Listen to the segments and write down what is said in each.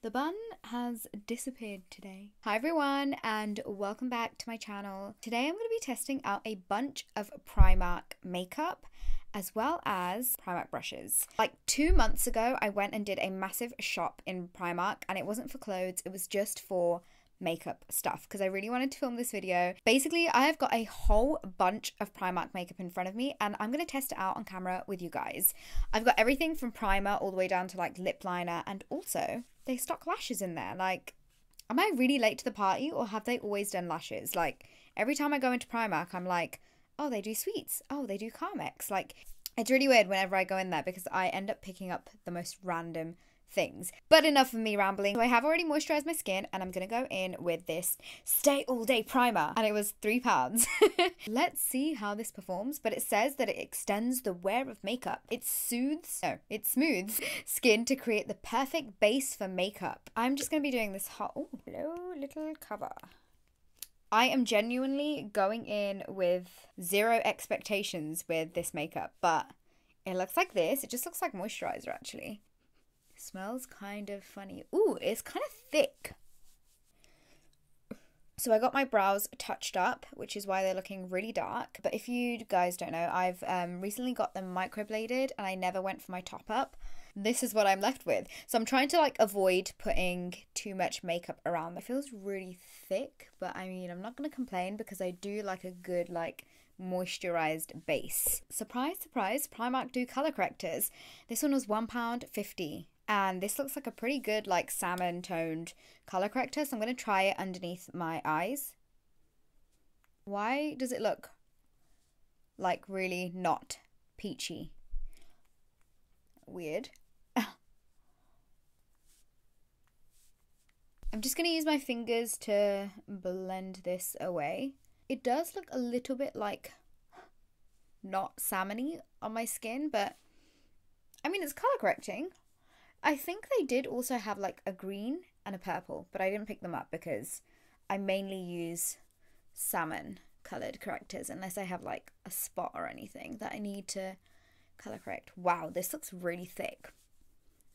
The bun has disappeared today. Hi everyone and welcome back to my channel. Today I'm going to be testing out a bunch of Primark makeup as well as Primark brushes. Like 2 months ago I went and did a massive shop in Primark and it wasn't for clothes, it was just for makeup stuff because I really wanted to film this video. Basically, I've got a whole bunch of Primark makeup in front of me and I'm going to test it out on camera with you guys. I've got everything from primer all the way down to like lip liner, and also they stock lashes in there. Like, am I really late to the party or have they always done lashes? Like, every time I go into Primark, I'm like, oh, they do sweets. Oh, they do Carmex. Like, it's really weird whenever I go in there because I end up picking up the most random things. But enough of me rambling. So I have already moisturized my skin and I'm gonna go in with this Stay All Day primer and it was £3. Let's see how this performs, but it says that it extends the wear of makeup. It smooths skin to create the perfect base for makeup. I'm just gonna be doing this oh, hello, little cover. I am genuinely going in with zero expectations with this makeup, but it looks like this. It just looks like moisturizer actually. Smells kind of funny. Ooh, it's kind of thick. So I got my brows touched up, which is why they're looking really dark. But if you guys don't know, I've recently got them microbladed and I never went for my top up. This is what I'm left with. So I'm trying to like avoid putting too much makeup around. It feels really thick, but I mean, I'm not going to complain because I do like a good like moisturized base. Surprise, surprise, Primark do color correctors. This one was £1.50. And this looks like a pretty good like salmon toned color corrector. So I'm going to try it underneath my eyes. Why does it look like really not peachy? Weird. I'm just going to use my fingers to blend this away. It does look a little bit like not salmon-y on my skin, but I mean, it's color correcting. I think they did also have like a green and a purple, but I didn't pick them up because I mainly use salmon colored correctors unless I have like a spot or anything that I need to color correct. Wow, this looks really thick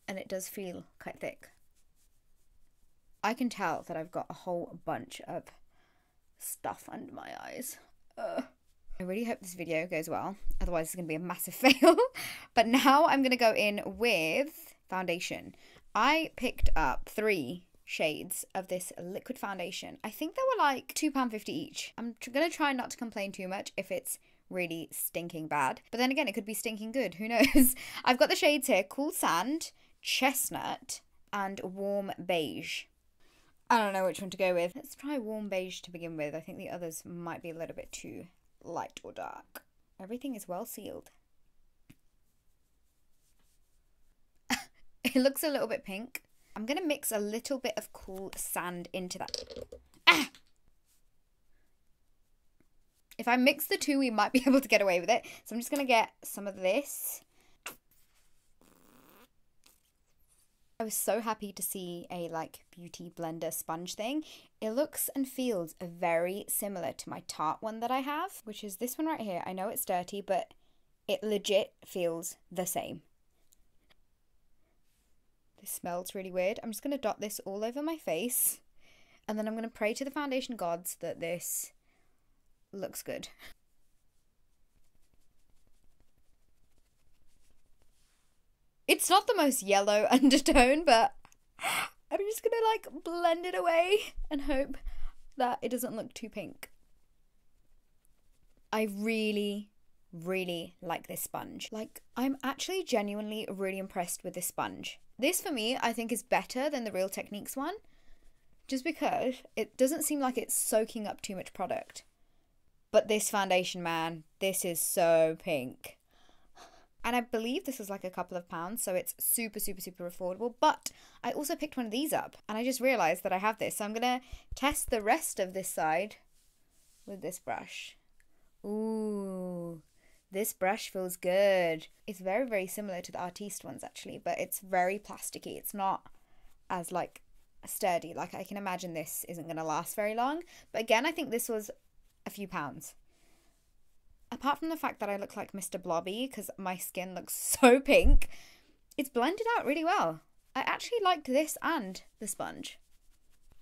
and it does feel quite thick. I can tell that I've got a whole bunch of stuff under my eyes. Ugh. I really hope this video goes well, otherwise it's going to be a massive fail. But now I'm going to go in with foundation. I picked up 3 shades of this liquid foundation. I think they were like £2.50 each. I'm gonna try not to complain too much if it's really stinking bad, but then again it could be stinking good, who knows. I've got the shades here: Cool Sand, Chestnut and Warm Beige. I don't know which one to go with. Let's try Warm Beige to begin with. I think the others might be a little bit too light or dark. Everything is well sealed. It looks a little bit pink. I'm going to mix a little bit of Cool Sand into that. Ah! If I mix the two, we might be able to get away with it. So I'm just going to get some of this. I was so happy to see a like beauty blender sponge thing. It looks and feels very similar to my Tarte one that I have, which is this one right here. I know it's dirty, but it legit feels the same. It smells really weird. I'm just going to dot this all over my face and then I'm going to pray to the foundation gods that this looks good. It's not the most yellow undertone, but I'm just going to like blend it away and hope that it doesn't look too pink. I really like this sponge. Like, I'm actually genuinely really impressed with this sponge. This for me, I think, is better than the Real Techniques one, just because it doesn't seem like it's soaking up too much product. But this foundation, man, this is so pink. And I believe this is like a couple of pounds, so it's super affordable. But I also picked one of these up and I just realized that I have this. So I'm gonna test the rest of this side with this brush. Ooh. This brush feels good. It's very similar to the Artiste ones actually, but it's very plasticky. It's not as like sturdy. Like, I can imagine this isn't gonna last very long. But again, I think this was a few pounds. Apart from the fact that I look like Mr. Blobby because my skin looks so pink, it's blended out really well. I actually liked this and the sponge.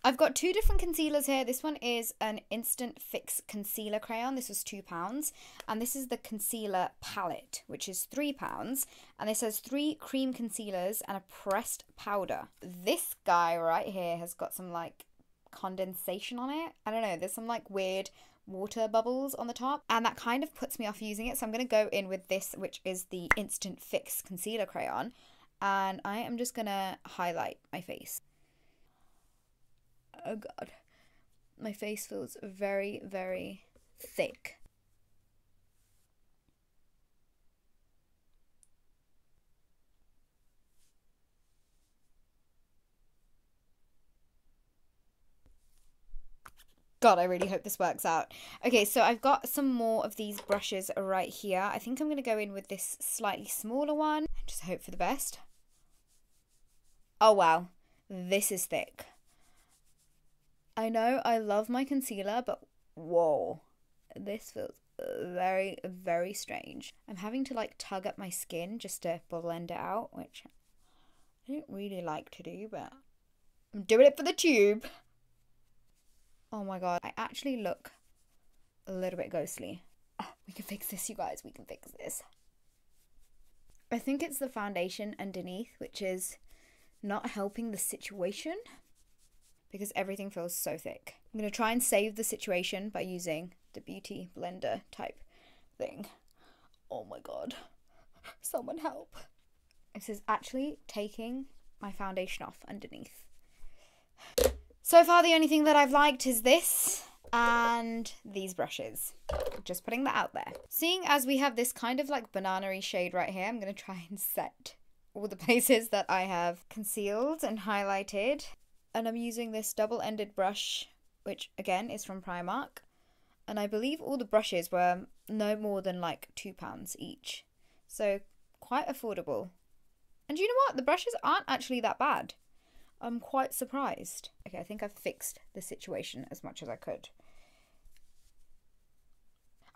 I've got two different concealers here. This one is an Instant Fix Concealer Crayon. This was £2. And this is the Concealer Palette, which is £3. And this has 3 cream concealers and a pressed powder. This guy right here has got some, like, condensation on it. I don't know. There's some, like, weird water bubbles on the top. And that kind of puts me off using it. So I'm going to go in with this, which is the Instant Fix Concealer Crayon. And I am just going to highlight my face. Oh god, my face feels very, very thick. God, I really hope this works out. Okay, so I've got some more of these brushes right here. I think I'm going to go in with this slightly smaller one and just hope for the best. Oh wow, this is thick. I know I love my concealer, but whoa, this feels very, very strange. I'm having to, like, tug up my skin just to blend it out, which I don't really like to do, but I'm doing it for the tube. Oh my god, I actually look a little bit ghostly. Oh, we can fix this, you guys, we can fix this. I think it's the foundation underneath, which is not helping the situation, because everything feels so thick. I'm going to try and save the situation by using the beauty blender type thing. Oh my god. Someone help. This is actually taking my foundation off underneath. So far the only thing that I've liked is this and these brushes. Just putting that out there. Seeing as we have this kind of like banana-y shade right here, I'm going to try and set all the places that I have concealed and highlighted. And I'm using this double-ended brush, which, again, is from Primark. And I believe all the brushes were no more than, like, £2 each. So, quite affordable. And you know what? The brushes aren't actually that bad. I'm quite surprised. Okay, I think I've fixed the situation as much as I could.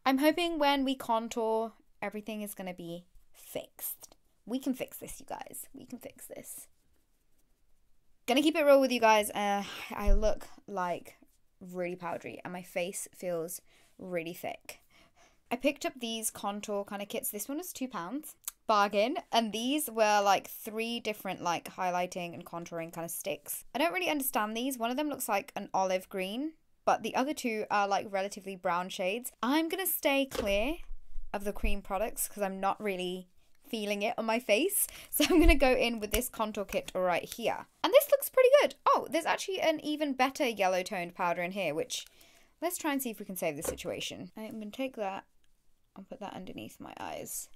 I'm hoping when we contour, everything is going to be fixed. We can fix this, you guys. We can fix this. Gonna keep it real with you guys, I look like really powdery and my face feels really thick. I picked up these contour kind of kits. This one was £2, bargain, and these were like 3 different like highlighting and contouring kind of sticks. I don't really understand these. One of them looks like an olive green, but the other 2 are like relatively brown shades. I'm gonna stay clear of the cream products because I'm not really feeling it on my face, so I'm gonna go in with this contour kit right here, and this looks pretty good. Oh, there's actually an even better yellow toned powder in here, which let's try and see if we can save the situation. I'm gonna take that and put that underneath my eyes.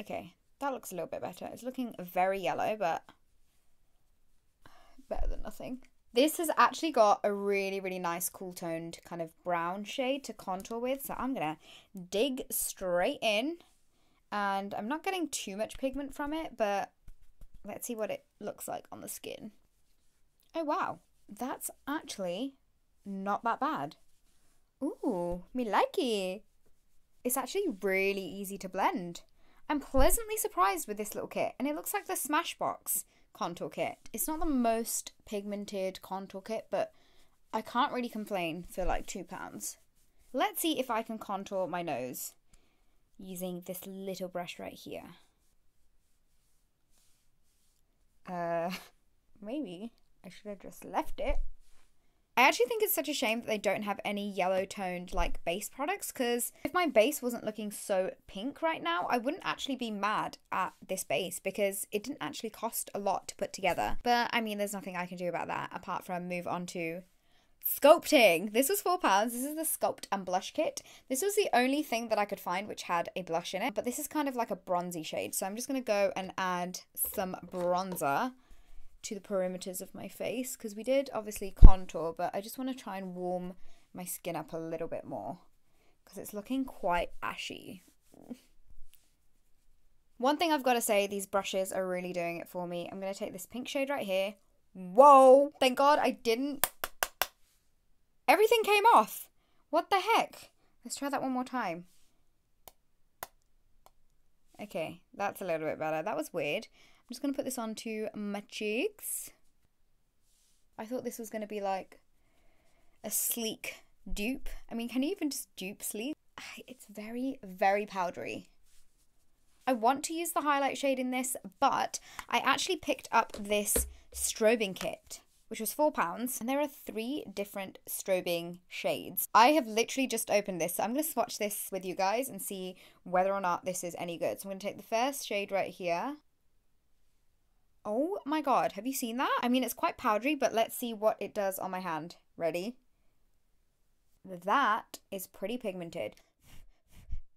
Okay, that looks a little bit better. It's looking very yellow, but better than nothing. This has actually got a really, really nice cool toned kind of brown shade to contour with, so I'm gonna dig straight in. And I'm not getting too much pigment from it, but let's see what it looks like on the skin. Oh, wow. That's actually not that bad. Ooh, me likey. It's actually really easy to blend. I'm pleasantly surprised with this little kit, and it looks like the Smashbox contour kit. It's not the most pigmented contour kit, but I can't really complain for like £2. Let's see if I can contour my nose using this little brush right here. Maybe I should have just left it. I actually think it's such a shame that they don't have any yellow toned like base products, because if my base wasn't looking so pink right now, I wouldn't actually be mad at this base because it didn't actually cost a lot to put together. But I mean, there's nothing I can do about that apart from move on to sculpting. This was £4. This is the Sculpt and Blush Kit. This was the only thing that I could find which had a blush in it, but this is kind of like a bronzy shade, so I'm just going to go and add some bronzer to the perimeters of my face, because we did obviously contour, but I just want to try and warm my skin up a little bit more, because it's looking quite ashy. One thing I've got to say, these brushes are really doing it for me. I'm going to take this pink shade right here. Whoa! Thank God I didn't. Everything came off. What the heck? Let's try that one more time. Okay, that's a little bit better. That was weird. just going to put this onto my cheeks. I thought this was going to be like a Sleek dupe. I mean, can you even just dupe Sleek? It's very, very powdery. I want to use the highlight shade in this, but I actually picked up this strobing kit, which was £4, and there are 3 different strobing shades. I have literally just opened this, so I'm going to swatch this with you guys and see whether or not this is any good. So I'm going to take the first shade right here. Oh my god, have you seen that? I mean, it's quite powdery, but let's see what it does on my hand. Ready? That is pretty pigmented.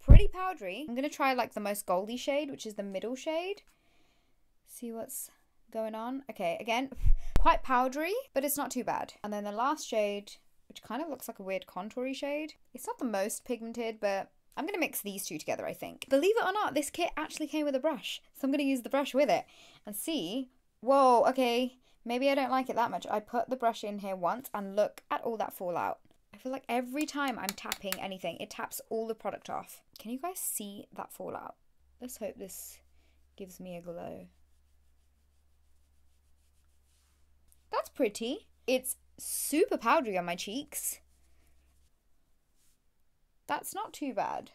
Pretty powdery. I'm going to try like the most goldy shade, which is the middle shade. See what's going on. Okay, again, quite powdery, but it's not too bad. And then the last shade, which kind of looks like a weird contoury shade. It's not the most pigmented, but I'm going to mix these two together, I think. Believe it or not, this kit actually came with a brush. So I'm going to use the brush with it and see. Whoa, okay, maybe I don't like it that much. I put the brush in here once and look at all that fallout. I feel like every time I'm tapping anything, it taps all the product off. Can you guys see that fallout? Let's hope this gives me a glow. That's pretty. It's super powdery on my cheeks. That's not too bad.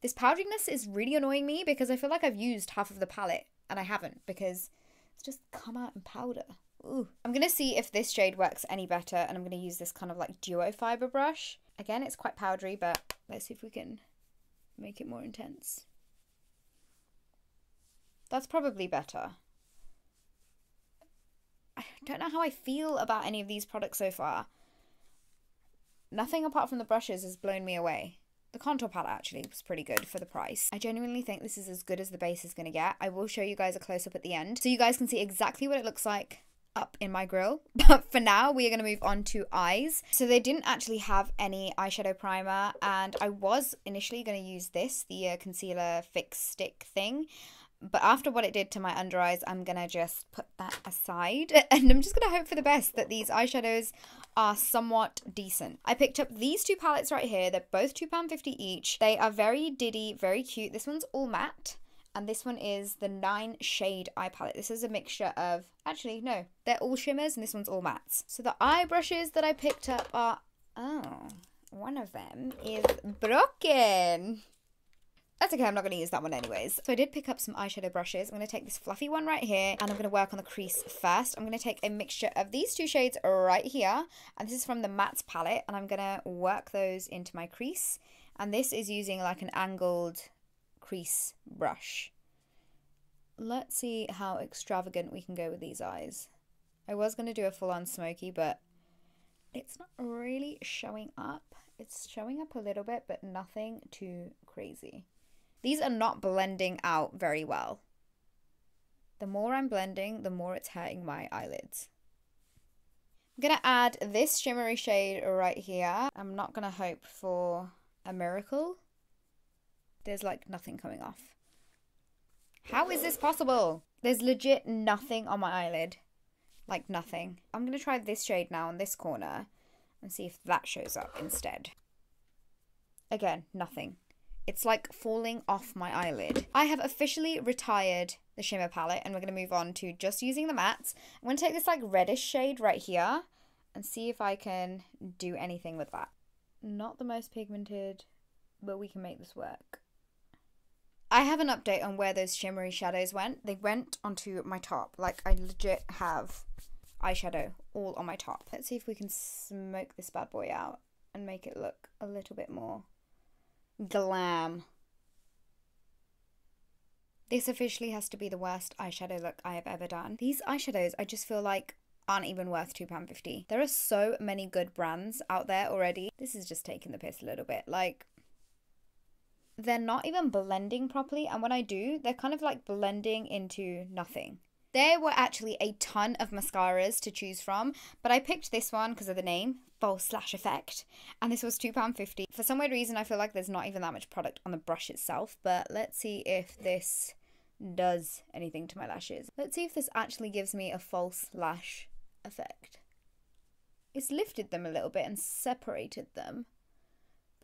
This powderiness is really annoying me because I feel like I've used half of the palette and I haven't because it's just come out in powder. Ooh. I'm going to see if this shade works any better, and I'm going to use this kind of like duo fibre brush. Again, it's quite powdery, but let's see if we can make it more intense. That's probably better. I don't know how I feel about any of these products so far. Nothing apart from the brushes has blown me away. The contour palette actually was pretty good for the price. I genuinely think this is as good as the base is going to get. I will show you guys a close-up at the end so you guys can see exactly what it looks like up in my grill, but for now we are going to move on to eyes. So they didn't actually have any eyeshadow primer, and I was initially going to use this, the concealer fix stick thing, but after what it did to my under eyes, I'm going to just put that aside, and I'm just going to hope for the best that these eyeshadows are somewhat decent. I picked up these 2 palettes right here. They're both £2.50 each. They are very diddy, very cute. This one's all matte. And this one is the 9 shade eye palette. This is a mixture of, actually, no, they're all shimmers and this one's all mattes. So the eye brushes that I picked up are, oh, one of them is broken. That's okay, I'm not gonna use that one anyways. So I did pick up some eyeshadow brushes. I'm gonna take this fluffy one right here and I'm gonna work on the crease first. I'm gonna take a mixture of these 2 shades right here. And this is from the mattes palette, and I'm gonna work those into my crease. And this is using like an angled crease brush. Let's see how extravagant we can go with these eyes. I was going to do a full-on smoky, but it's not really showing up. It's showing up a little bit, but nothing too crazy. These are not blending out very well. The more I'm blending, the more it's hurting my eyelids. I'm going to add this shimmery shade right here. I'm not going to hope for a miracle. There's like nothing coming off. How is this possible? There's legit nothing on my eyelid. Like nothing. I'm going to try this shade now on this corner and see if that shows up instead. Again, nothing. It's like falling off my eyelid. I have officially retired the shimmer palette, and we're going to move on to just using the mattes. I'm going to take this like reddish shade right here and see if I can do anything with that. Not the most pigmented, but we can make this work. I have an update on where those shimmery shadows went. They went onto my top. Like, I legit have eyeshadow all on my top. Let's see if we can smoke this bad boy out and make it look a little bit more glam. This officially has to be the worst eyeshadow look I have ever done. These eyeshadows, I just feel like, aren't even worth £2.50. There are so many good brands out there already. This is just taking the piss a little bit. Like, they're not even blending properly, and when I do, they're kind of like blending into nothing. There were actually a ton of mascaras to choose from, but I picked this one because of the name, False/Effect, and this was £2.50. For some weird reason, I feel like there's not even that much product on the brush itself, but let's see if this does anything to my lashes. Let's see if this actually gives me a false lash effect. It's lifted them a little bit and separated them.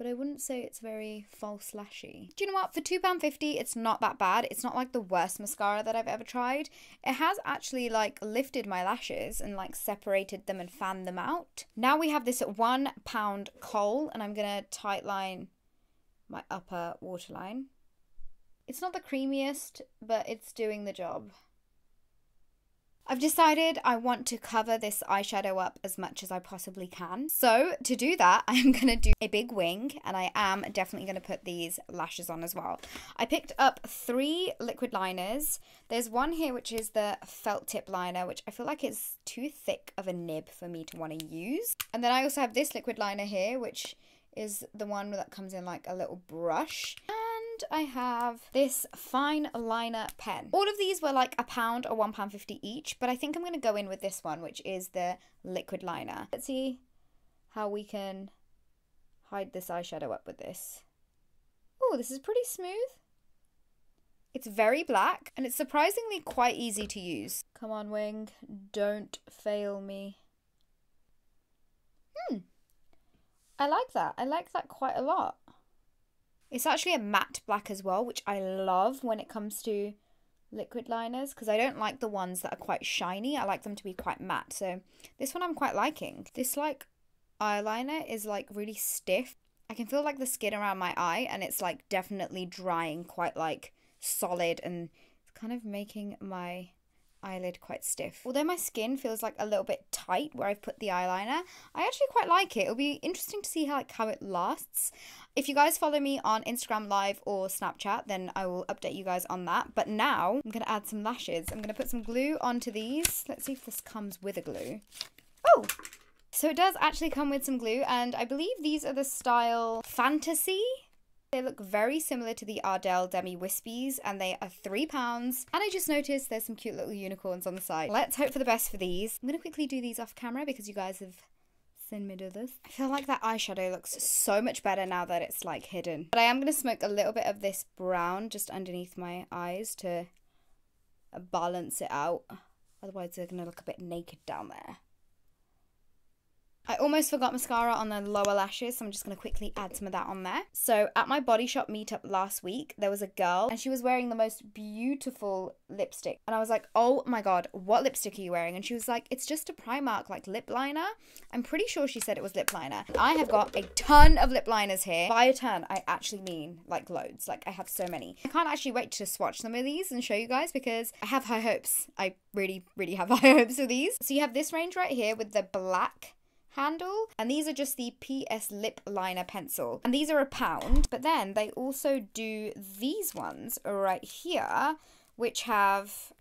but I wouldn't say it's very false lashy. Do you know what? For £2.50, it's not that bad. It's not like the worst mascara that I've ever tried. It has actually like lifted my lashes and like separated them and fanned them out. Now we have this £1 Kohl, and I'm gonna tightline my upper waterline. It's not the creamiest, but it's doing the job. I've decided I want to cover this eyeshadow up as much as I possibly can. So to do that, I'm going to do a big wing, and I am definitely going to put these lashes on as well. I picked up 3 liquid liners. There's one here which is the felt tip liner, which I feel like is too thick of a nib for me to want to use. And then I also have this liquid liner here, which is the one that comes in like a little brush. I have this fine liner pen. All of these were like £1 or £1.50 each, but I think I'm going to go in with this one, which is the liquid liner. Let's see how we can hide this eyeshadow up with this. Oh, this is pretty smooth. It's very black, and it's surprisingly quite easy to use. Come on, wing, don't fail me. I like that. I like that quite a lot. It's actually a matte black as well, which I love when it comes to liquid liners, because I don't like the ones that are quite shiny. I like them to be quite matte, so this one I'm quite liking. This like eyeliner is like really stiff. I can feel like the skin around my eye, and it's like definitely drying quite like solid, and it's kind of making my eyelid quite stiff. Although my skin feels like a little bit tight where I've put the eyeliner, I actually quite like it. It'll be interesting to see how it lasts. If you guys follow me on Instagram Live or Snapchat, then I will update you guys on that. But now I'm gonna add some lashes. I'm gonna put some glue onto these. Let's see if this comes with a glue. Oh! So it does actually come with some glue, and I believe these are the style Fantasy. They look very similar to the Ardell Demi Wispies, and they are £3. And I just noticed there's some cute little unicorns on the side. Let's hope for the best for these. I'm going to quickly do these off camera because you guys have seen me do this. I feel like that eyeshadow looks so much better now that it's like hidden. But I am going to smoke a little bit of this brown just underneath my eyes to balance it out. Otherwise they're going to look a bit naked down there. I almost forgot mascara on the lower lashes, so I'm just going to quickly add some of that on there. So at my Body Shop meetup last week, there was a girl, and she was wearing the most beautiful lipstick. And I was like, oh my god, what lipstick are you wearing? And she was like, it's just a Primark like lip liner. I'm pretty sure she said it was lip liner. I have got a ton of lip liners here. By a ton, I actually mean like loads. Like I have so many. I can't actually wait to swatch some of these and show you guys because I have high hopes. I really have high hopes for these. So you have this range right here with the black handle, and these are just the PS lip liner pencil, and these are £1, but then they also do these ones right here which have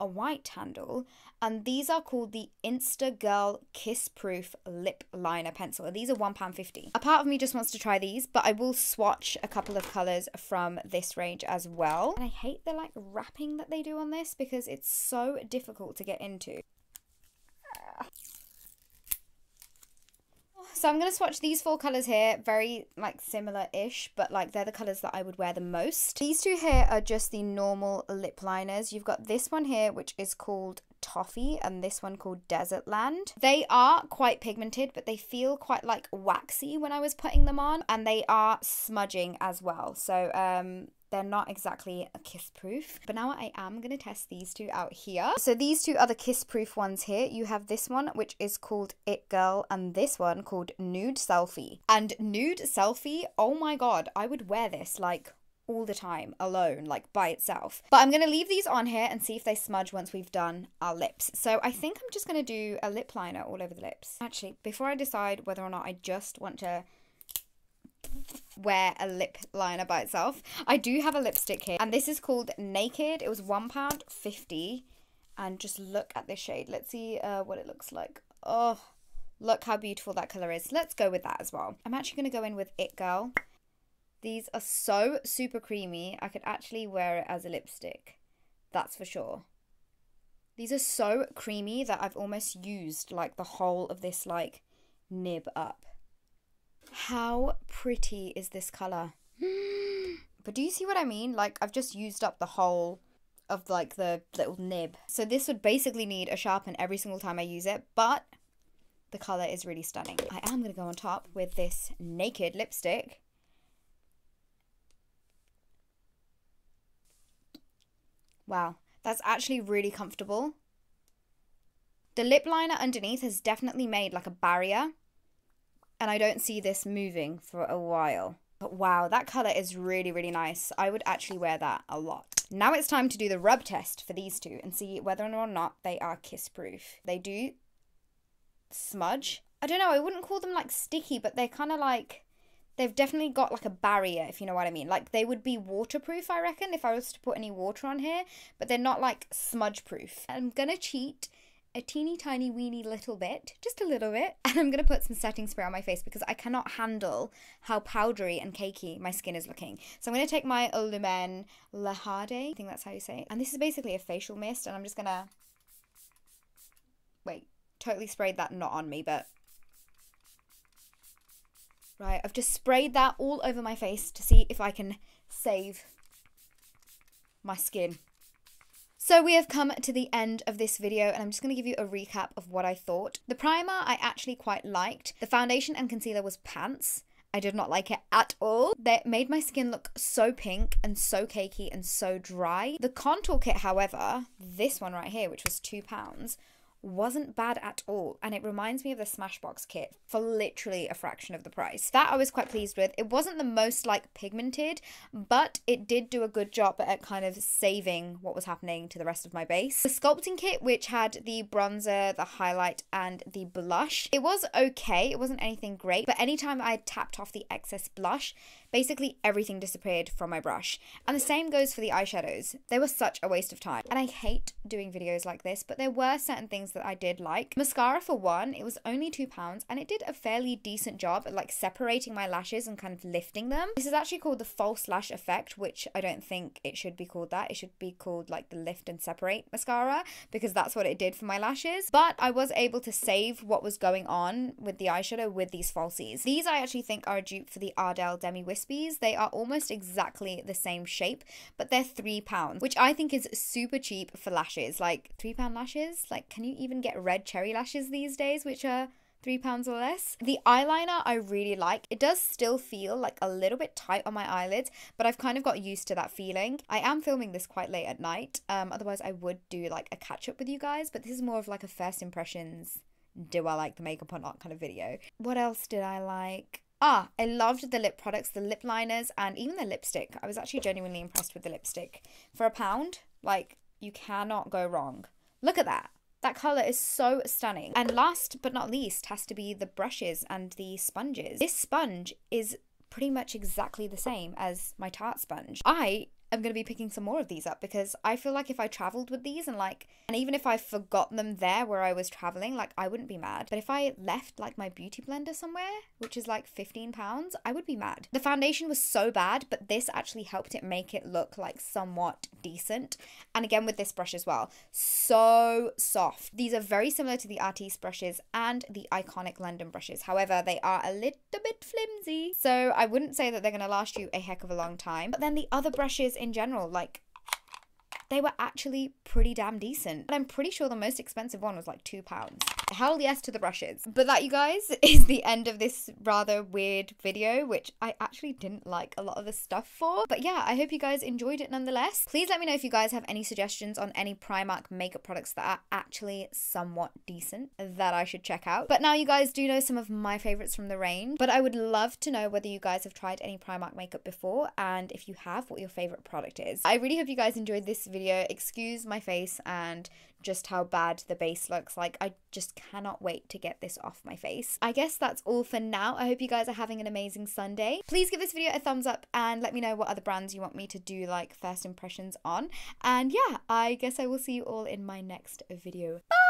a white handle, and these are called the Insta Girl Kiss Proof lip liner pencil, and these are £1.50. A part of me just wants to try these, but I will swatch a couple of colors from this range as well. And I hate the like wrapping that they do on this because it's so difficult to get into. So I'm going to swatch these 4 colours here, very like similar-ish, but like they're the colours that I would wear the most. These 2 here are just the normal lip liners. You've got this one here which is called Toffee, and this one called Desertland. They are quite pigmented, but they feel quite like waxy when I was putting them on, and they are smudging as well. So they're not exactly a kiss proof, but now I am going to test these 2 out here. So these 2 are the kiss proof ones here. You have this one, which is called It Girl, and this one called Nude Selfie. And Nude Selfie, oh my god, I would wear this like all the time, alone, like by itself. But I'm going to leave these on here and see if they smudge once we've done our lips. So I think I'm just going to do a lip liner all over the lips. Actually, before I decide whether or not I just want to wear a lip liner by itself, I do have a lipstick here, and this is called Naked. It was £1.50, and just look at this shade. Let's see what it looks like. Oh, look how beautiful that color is. Let's go with that as well. I'm actually going to go in with It Girl. These are so super creamy. I could actually wear it as a lipstick, that's for sure. These are so creamy that I've almost used like the whole of this like nib up. How pretty is this colour? But do you see what I mean? Like, I've just used up the whole of, like, the little nib. So this would basically need a sharpen every single time I use it, but The colour is really stunning. I am going to go on top with this Naked lipstick. Wow, that's actually really comfortable. The lip liner underneath has definitely made like a barrier, and I don't see this moving for a while. But wow, that colour is really, really nice. I would actually wear that a lot. Now it's time to do the rub test for these two and see whether or not they are kiss-proof. They do smudge. I don't know, I wouldn't call them like sticky, but they're kind of like, they've definitely got like a barrier, if you know what I mean. Like they would be waterproof, I reckon, if I was to put any water on here, but they're not like smudge-proof. I'm gonna cheat a teeny tiny weeny little bit, just a little bit, and I'm gonna put some setting spray on my face because I cannot handle how powdery and cakey my skin is looking. So I'm gonna take my Illumin La Hade, I think that's how you say it, and this is basically a facial mist, and I'm just gonna, wait, totally sprayed that not on me, but right, I've just sprayed that all over my face to see if I can save my skin. So we have come to the end of this video, and I'm just going to give you a recap of what I thought. The primer I actually quite liked. The foundation and concealer was pants. I did not like it at all. That made my skin look so pink and so cakey and so dry. The contour kit, however, this one right here, which was £2, wasn't bad at all, and it reminds me of the Smashbox kit for literally a fraction of the price. That I was quite pleased with. It wasn't the most like pigmented, but it did do a good job at kind of saving what was happening to the rest of my base. The sculpting kit, which had the bronzer, the highlight and the blush, it was okay. It wasn't anything great, but anytime I tapped off the excess blush, basically everything disappeared from my brush. And the same goes for the eyeshadows. They were such a waste of time, and I hate doing videos like this, but there were certain things that I did like. Mascara for one, it was only £2 and it did a fairly decent job at like separating my lashes and kind of lifting them. This is actually called the false lash effect, which I don't think it should be called that. It should be called like the lift and separate mascara, because that's what it did for my lashes. But I was able to save what was going on with the eyeshadow with these falsies. These I actually think are a dupe for the Ardell Demi Wispies. They are almost exactly the same shape, but they're £3, which I think is super cheap for lashes. Like £3 lashes? Like, can you even get Red Cherry lashes these days, which are £3 or less? The eyeliner I really like. It does still feel like a little bit tight on my eyelids, but I've kind of got used to that feeling. I am filming this quite late at night, otherwise I would do like a catch up with you guys, but this is more of like a first impressions, do I like the makeup or not kind of video. What else did I like? I loved the lip products, the lip liners and even the lipstick. I was actually genuinely impressed with the lipstick. For £1, like, you cannot go wrong. Look at that. That colour is so stunning. And last but not least has to be the brushes and the sponges. This sponge is pretty much exactly the same as my Tarte sponge. I am going to be picking some more of these up because I feel like if I travelled with these and even if I forgot them there where I was travelling, like, I wouldn't be mad. But if I left like my beauty blender somewhere, which is like £15, I would be mad. The foundation was so bad, but this actually helped it make it look like somewhat decent. And again with this brush as well, so soft. These are very similar to the Artiste brushes and the Iconic London brushes. However, they are a little bit flimsy, so I wouldn't say that they're going to last you a heck of a long time. But then the other brushes in general, like, they were actually pretty damn decent. And I'm pretty sure the most expensive one was like £2. Hell yes to the brushes. But that, you guys, is the end of this rather weird video, which I actually didn't like a lot of the stuff for. But yeah, I hope you guys enjoyed it nonetheless. Please let me know if you guys have any suggestions on any Primark makeup products that are actually somewhat decent that I should check out. But now you guys do know some of my favourites from the range. But I would love to know whether you guys have tried any Primark makeup before, and if you have, what your favourite product is. I really hope you guys enjoyed this video. Excuse my face and just how bad the base looks. Like, I just cannot wait to get this off my face. I guess that's all for now. I hope you guys are having an amazing Sunday. Please give this video a thumbs up and let me know what other brands you want me to do like first impressions on. And yeah, I guess I will see you all in my next video. Bye!